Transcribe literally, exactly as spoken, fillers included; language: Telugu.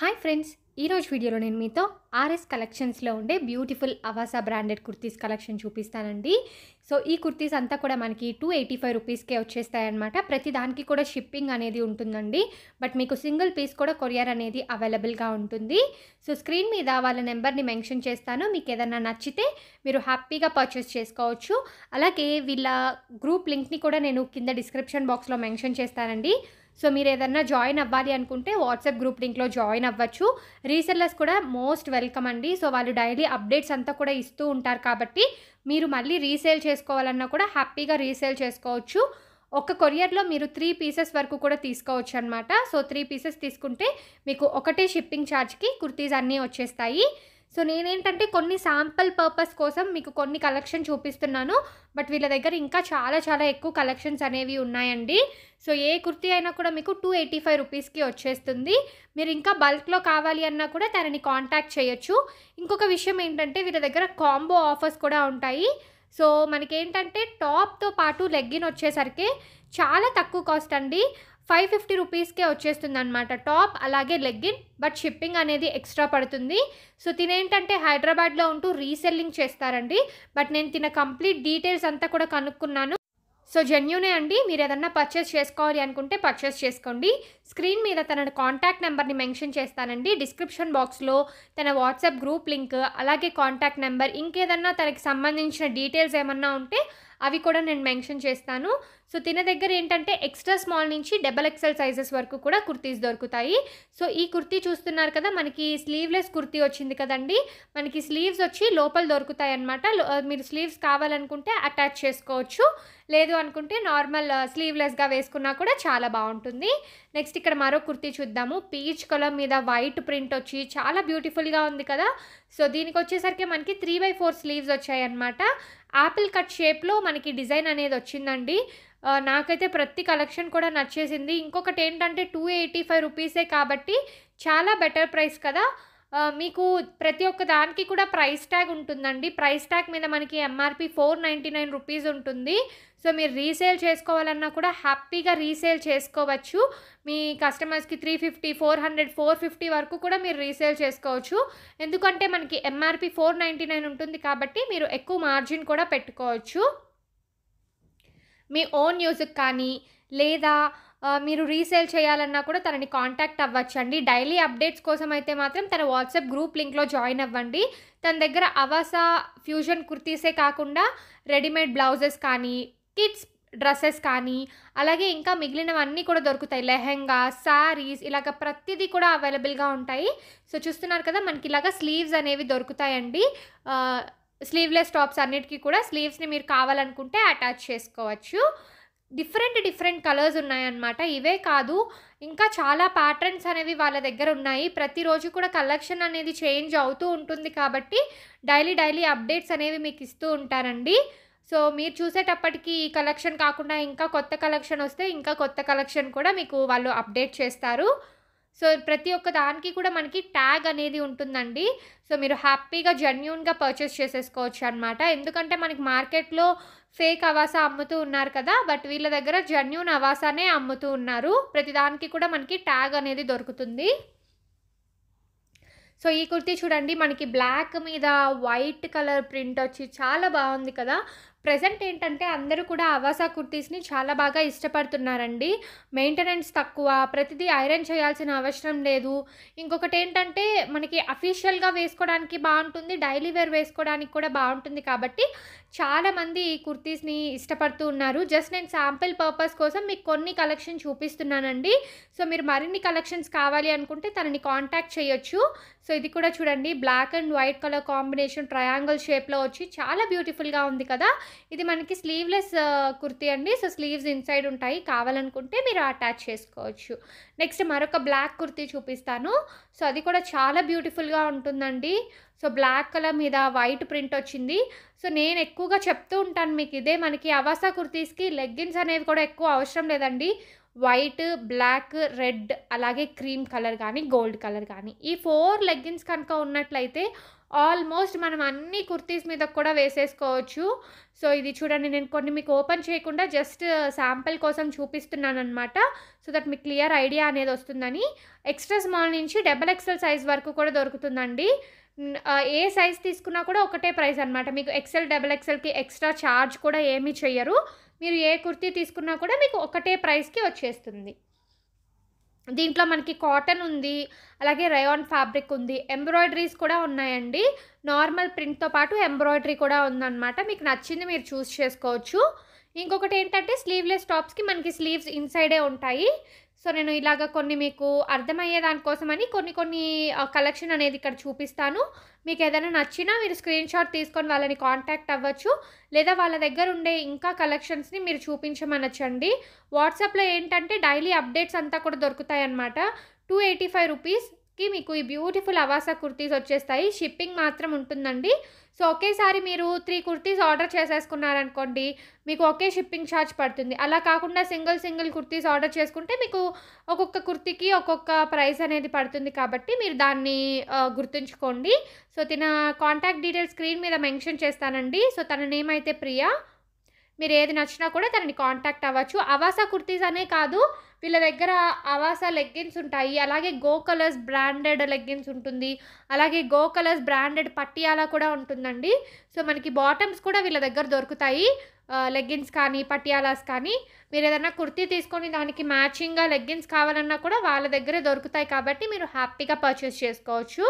हाय फ्रेंड्स वीडियो में मीतो आरएस कलेक्शन्स उंडे ब्यूटिफुल अवासा ब्रांडेड कुर्तीस कलेक्शन चूपिस्तानंडी। सो ई कुर्तीस अंता कूडा मनकी टू एटी फाइव रुपीस के वच्चेस्तायन्नमाट। प्रति दानिकी कूडा शिप्पिंग अनेदी उंटुंदंडी, बट मीकु सिंगल पीस कूडा कोरियर अनेदी अवेलबल गा उंटुंदी। सो स्क्रीन मीद वाला नंबर नी मेंशन चेस्तानु, मीकु एदन्ना नच्चिते मीरु हैप्पीगा पर्चेस चेसुकोवच्चु। अलागे वील्ल ग्रूप लिंक नी कूडा नेनु किंद डिस्क्रिप्शन बॉक्स लो मेंशन चेस्तानंडी। सो मीरु एदन्ना जॉइन अव्वाली अनुकुंटे वाट्सएप ग्रूप लिंक लो जॉइन अव्वच्चु। रीसेलर्स कूडा मोस्ट वेलकम अंडी। सो वाळ्ळु डैली अपडेट्स अंता कूडा इस्तू उंटारु काबट्टी मीरु मళ్ళీ रीसेल चेसुकोवालन्ना कूडा हैप्पीगा रीसेल चेसुकोवच्चु। ओक कोरियर लो मीरु थ्री पीसेस वरकू कूडा तीसुकोवच्चु अन्नमाट। सो थ्री पीसेस तीसुकुंटे मीकु ओकटे शिप्पिंग चार्ज की कुर्तीस अन्नी वच्चेस्तायि। सो नेनेंटंटे कोन्नि शांपल पर्पस कोसम मीकु कोन्नि कलेक्शन चूपिस्तुन्नानु, बट वीళ్ళ दग्गर इंका चाला चाला एक्कुव कलेक्शन्स अनेवी उन्नायंडी। सो ये कुर्ती అయినా కూడా మీకు टू एटी फाइव రూపాయస్ కి వచ్చేస్తుంది। మీరు ఇంకా బల్క్ లో కావాలి అన్నా కూడా తనని కాంటాక్ట్ చేయొచ్చు। ఇంకొక విషయం ఏంటంటే వీళ్ళ దగ్గర కాంబో ఆఫర్స్ కూడా ఉంటాయి। సో మనకి ఏంటంటే టాప్ తో పాటు లెగ్గిన్ వచ్చేసరికి చాలా తక్కువ కాస్ట్ అండి, फाइव फिफ्टी रुपीस के वच्चेस्तुंदन्नमाट। टॉप अलागे लेगिन, बट शिपिंग अनेदी एक्स्ट्रा पड़ुतुंदी। सो तिनेंटंटे हैदराबाद लो उंटू रीसेलिंग चेस्तारंडी, बट नेनु तिन कंप्लीट डीटेल्स अंता कूडा कनुक्कुन्नानु। सो जेन्यूने अंडी, मीरु एदन्ना पर्चेस चेसुकोवाली अनुकुंटे पर्चेस चेसुकोंडी। स्क्रीन मीद तन कांटाक्ट नंबर नी मेंशन चेस्तानंडी। डिस्क्रिप्शन बॉक्स लो तन वाट्सएप ग्रूप लिंक अलागे कांटाक्ट नंबर इंकेदन्ना तनकि संबंधिंचिन डीटेल्स एमन्ना उंटे అవి కూడా నేను మెన్షన్ చేస్తాను। సో తిన దగ్గర ఏంటంటే ఎక్స్ట్రా స్మాల్ నుంచి డబుల్ ఎక్స్ఎల్ సైజెస్ వరకు కూడా కుర్తీస్ దొరుకుతాయి। సో ఈ కుర్తీ చూస్తున్నారు కదా, మనకి స్లీవ్లెస్ కుర్తీ వచ్చింది కదండి, మనకి స్లీవ్స్ వచ్చి లోపల దొరుకుతాయి అన్నమాట। మీరు స్లీవ్స్ కావాలనుకుంటే అటాచ్ చేసుకోవచ్చు, లేదు అనుకుంటే నార్మల్ స్లీవ్లెస్ గా వేసుకున్నా కూడా చాలా బాగుంటుంది। నెక్స్ట్ ఇక్కడ మరో కుర్తీ చూద్దాము, పీచ్ కలర్ మీద వైట్ ప్రింట్ వచ్చి చాలా బ్యూటిఫుల్ గా ఉంది కదా। సో దీనికి వచ్చేసరికి మనకి త్రీ బై ఫోర్ స్లీవ్స్ వచ్చాయి అన్నమాట। యాపిల్ కట్ షేప్ లో మనకి డిజైన్ అనేది వచ్చిందండి। నాకైతే ప్రతి కలెక్షన్ కూడా నచ్చేసింది। ఇంకొకటి ఏంటంటే టూ ఎయిటీ ఫైవ్ రూపాయసే కాబట్టి చాలా బెటర్ ప్రైస్ కదా। మీకు ప్రతి ఒక్క దానికి కూడా ప్రైస్ ట్యాగ్ ఉంటుందండి। ప్రైస్ ట్యాగ్ మీద మనకి M R P four ninety nine rupees ఉంటుంది। సో మీరు రీసేల్ చేసుకోవాలన్నా కూడా హ్యాపీగా రీసేల్ చేసుకోవచ్చు। మీ కస్టమర్స్ కి three fifty, four hundred, four fifty వరకు కూడా మీరు రీసేల్ చేసుకోవచ్చు। ఎందుకంటే మనకి ఎంఆర్పి ఫోర్ నైంటీ నైన్ ఉంటుంది కాబట్టి మీరు ఎక్కువ మార్జిన్ కూడా పెట్టుకోవచ్చు మీ ఓన్ యూజ్ కానీ, లేదా మీరు రీసేల్ చేయాలన్నా కూడా తనని కాంటాక్ట్ అవ్వొచ్చుండి। డైలీ అప్డేట్స్ కోసం అయితే మాత్రం తన వాట్సాప్ గ్రూప్ లింక్ లో జాయిన్ అవ్వండి। తన దగ్గర అవాసా ఫ్యూజన్ కుర్తీసే కాకుండా రెడీమేడ్ బ్లౌజెస్ కానీ, కిడ్స్ డ్రెస్సెస్ కానీ, అలాగే ఇంకా మిగిలినవన్నీ కూడా దొరుకుతాయి। లెహెంగా, సారీస్, ఇలాగ ప్రతిదీ కూడా అవైలబుల్ గా ఉంటాయి। సో చూస్తున్నారు కదా, మనకి ఇలాగ స్లీవ్స్ అనేవి దొరుకుతాయండి। స్లీవ్లెస్ టాప్స్ అన్నిటికీ కూడా స్లీవ్స్ ని మీరు కావాలనుకుంటే అటాచ్ చేసుకోవచ్చు। డిఫరెంట్ డిఫరెంట్ కలర్స్ ఉన్నాయి అన్నమాట। ఇవే కాదు ఇంకా చాలా ప్యాటర్న్స్ అనేవి వాళ్ళ దగ్గర ఉన్నాయి। ప్రతిరోజు కూడా కలెక్షన్ అనేది చేంజ్ అవుతూ ఉంటుంది కాబట్టి డైలీ డైలీ అప్డేట్స్ అనేవి మీకు ఇస్తూ ఉంటారండి। సో మీరు చూసేటప్పటికి ఈ కలెక్షన్ కాకుండా ఇంకా కొత్త కలెక్షన్ వస్తే ఇంకా కొత్త కలెక్షన్ కూడా మీకు వాళ్ళు అప్డేట్ చేస్తారు। సో ప్రతి ఒక్క దానికి కూడా మనకి ట్యాగ్ అనేది ఉంటుందండి। సో మీరు హ్యాపీగా జెన్యూన్గా పర్చేస్ చేసేసుకోవచ్చు అన్నమాట। ఎందుకంటే మనకి మార్కెట్లో ఫేక్ అవాసా అమ్ముతూ ఉన్నారు కదా, బట్ వీళ్ళ దగ్గర జెన్యూన్ అవాసానే అమ్ముతూ ఉన్నారు। ప్రతి దానికి కూడా మనకి ట్యాగ్ అనేది దొరుకుతుంది। సో ఈ కుర్తీ చూడండి, మనకి బ్లాక్ మీద వైట్ కలర్ ప్రింట్ వచ్చి చాలా బాగుంది కదా। ప్రెజెంట్ ఏంటంటే అందరూ కూడా అవాసా కుర్తీస్ని చాలా బాగా ఇష్టపడుతున్నారండి। మెయింటెనెన్స్ తక్కువ, ప్రతిదీ ఐరన్ చేయాల్సిన అవసరం లేదు। ఇంకొకటి ఏంటంటే మనకి అఫీషియల్గా వేసుకోవడానికి బాగుంటుంది, డైలీ వేర్ వేసుకోవడానికి కూడా బాగుంటుంది కాబట్టి చాలామంది ఈ కుర్తీస్ని ఇష్టపడుతూ ఉన్నారు। జస్ట్ నేను శాంపిల్ పర్పస్ కోసం మీకు కొన్ని కలెక్షన్ చూపిస్తున్నానండి। సో మీరు మరిన్ని కలెక్షన్స్ కావాలి అనుకుంటే తనని కాంటాక్ట్ చేయొచ్చు। సో ఇది కూడా చూడండి, black and white colour combination triangle షేప్లో వచ్చి చాలా బ్యూటిఫుల్గా ఉంది కదా। ఇది మనకి స్లీవ్లెస్ కుర్తీ అండి। సో స్లీవ్స్ ఇన్సైడ్ ఉంటాయి, కావాలనుకుంటే మీరు అటాచ్ చేసుకోవచ్చు। నెక్స్ట్ మరొక బ్లాక్ కుర్తీ చూపిస్తాను। సో అది కూడా చాలా బ్యూటిఫుల్గా ఉంటుందండి। సో బ్లాక్ కలర్ మీద వైట్ ప్రింట్ వచ్చింది। సో నేను ఎక్కువగా చెప్తూ ఉంటాను మీకు, ఇదే మనకి అవాసా కుర్తీస్కి లెగ్గిన్స్ అనేవి కూడా ఎక్కువ అవసరం లేదండి। వైట్, బ్లాక్, రెడ్, అలాగే క్రీమ్ కలర్ కానీ, గోల్డ్ కలర్ కానీ, ఈ ఫోర్ లెగ్గిన్స్ కనుక ఉన్నట్లయితే ఆల్మోస్ట్ మనం అన్ని కుర్తీస్ మీద కూడా వేసేసుకోవచ్చు. సో ఇది చూడండి, నేను కొన్ని మీకు ఓపెన్ చేయకుండా జస్ట్ శాంపిల్ కోసం చూపిస్తున్నాను అనమాట, సో దట్ మీకు క్లియర్ ఐడియా అనేది వస్తుందని. ఎక్స్ట్రా స్మాల్ నుంచి డబల్ ఎక్స్ఎల్ సైజ్ వరకు కూడా దొరుకుతుందండి. ఏ సైజ్ తీసుకున్నా కూడా ఒకటే ప్రైస్ అనమాట. మీకు ఎక్స్ఎల్ డబల్ ఎక్స్ఎల్కి ఎక్స్ట్రా ఛార్జ్ కూడా ఏమీ చెయ్యరు. మీరు ఏ కుర్తీ తీసుకున్నా కూడా మీకు ఒకటే ప్రైస్కి వచ్చేస్తుంది. దీంట్లో మనకి కాటన్ ఉంది, అలాగే రయాన్ ఫ్యాబ్రిక్ ఉంది, ఎంబ్రాయిడరీస్ కూడా ఉన్నాయండి. నార్మల్ ప్రింట్తో పాటు ఎంబ్రాయిడరీ కూడా ఉందన్నమాట. మీకు నచ్చింది మీరు చూస్ చేసుకోవచ్చు. ఇంకొకటి ఏంటంటే స్లీవ్లెస్ టాప్స్కి మనకి స్లీవ్స్ ఇన్సైడే ఉంటాయి. సో నేను ఇలాగ కొన్ని మీకు అర్థమయ్యే దానికోసమని కొన్ని కొన్ని కలెక్షన్ అనేది ఇక్కడ చూపిస్తాను. మీకు ఏదైనా నచ్చినా మీరు స్క్రీన్ షాట్ తీసుకొని వాళ్ళని కాంటాక్ట్ అవ్వచ్చు, లేదా వాళ్ళ దగ్గర ఉండే ఇంకా కలెక్షన్స్ని మీరు చూపించమనొచ్చండి. వాట్సాప్లో ఏంటంటే డైలీ అప్డేట్స్ అంతా కూడా దొరుకుతాయన్నమాట. టూ ఎయిటీ ఫైవ్ రూపీస్కి మీకు ఈ బ్యూటిఫుల్ అవాసా కుర్తీస్ వచ్చేస్తాయి. షిప్పింగ్ మాత్రం ఉంటుందండి. సో ఒకేసారి మీరు త్రీ కుర్తీస్ ఆర్డర్ చేసేసుకున్నారనుకోండి, మీకు ఒకే షిప్పింగ్ ఛార్జ్ పడుతుంది. అలా కాకుండా సింగిల్ సింగిల్ కుర్తీస్ ఆర్డర్ చేసుకుంటే మీకు ఒక్కొక్క కుర్తీకి ఒక్కొక్క ప్రైస్ అనేది పడుతుంది, కాబట్టి మీరు దాన్ని గుర్తుంచుకోండి. సో తన కాంటాక్ట్ డీటెయిల్స్ స్క్రీన్ మీద మెన్షన్ చేస్తానండి. సో తన నేమ్ అయితే ప్రియా. మీరు ఏది నచ్చినా కూడా తనని కాంటాక్ట్ అవ్వచ్చు. అవాసా కుర్తీస్ అనే కాదు, వీళ్ళ దగ్గర అవాసా లెగ్గిన్స్ ఉంటాయి, అలాగే గో కలర్స్ బ్రాండెడ్ లెగ్గిన్స్ ఉంటుంది, అలాగే గో కలర్స్ బ్రాండెడ్ పటియాలా కూడా ఉంటుందండి. సో మనకి బాటమ్స్ కూడా వీళ్ళ దగ్గర దొరుకుతాయి, లెగ్గిన్స్ కానీ పటియాలాస్ కానీ. మీరు ఏదైనా కుర్తీ తీసుకొని దానికి మ్యాచింగ్గా లెగ్గిన్స్ కావాలన్నా కూడా వాళ్ళ దగ్గరే దొరుకుతాయి, కాబట్టి మీరు హ్యాపీగా పర్చేస్ చేసుకోవచ్చు.